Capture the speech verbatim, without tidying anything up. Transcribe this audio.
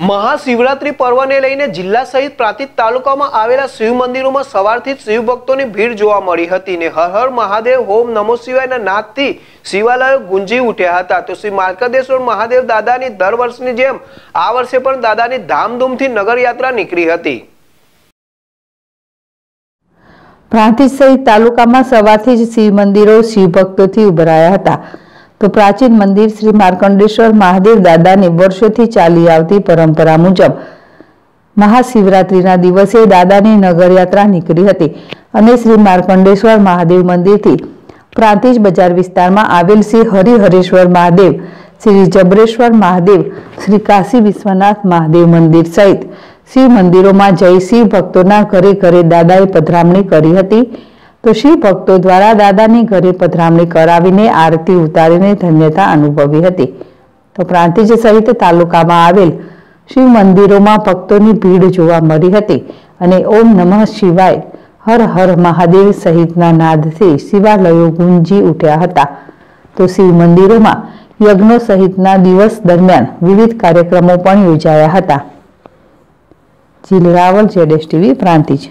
महाशिवरात्रि पर्व ने लईने जिला सहित प्रांतिज तालुका में आवेला शिव मंदिरों में सवारथी शिव भक्तों की भीड़ जोवा मळी हती ने हर हर महादेव होम नमो शिवाय ना नादथी शिवालयो गुंजी उठ्या हता। तो श्री मार्कंडेश्वर महादेव दादा की दर वर्षनी जेम आ वर्षे पण दादा की धामधूमथी नगर यात्रा नीकळी हती। प्रांतिज सहित तालुका में सवारथी ज शिव मंदिरों शिव भक्तोथी उभराया हता। तो प्राचीन मंदिर श्री मार्कंडेश्वर महादेव दादा ने वर्षोथी चाली आवती परंपरा मुजब महाशिवरात्रिना दिवसे दादानी नगर यात्रा निकळी हती अने श्री मार्कंडेश्वर महादेव मंदिरथी प्रांतिज बजार विस्तारमां आवेल श्री हरिहरेश्वर महादेव, श्री जबरेश्वर महादेव, श्री काशी विश्वनाथ महादेव मंदिर सहित शिव मंदिरोमां जई शिव भक्तोना घरे घरे दादाए पधरामणी करी हती। तो शिव भक्तों द्वारा दादा ने घरे पधरामणी करावीने आरती उतारीने धन्यता अनुभवी हती। तो प्रांतिज सहित तालुका में आवेल शिव मंदिरों में भक्तों की भीड़ जोवा मळी हती अने ओम नमः शिवाय, हर हर महादेव सहितना नादथी शिवालयो गूंजी उठ्या हता। तो शिव मंदिरों में यज्ञों सहितना दिवस दरमियान विविध कार्यक्रमों पण योजाया हता। जिल रावल जेडेश टीवी प्रांतिज।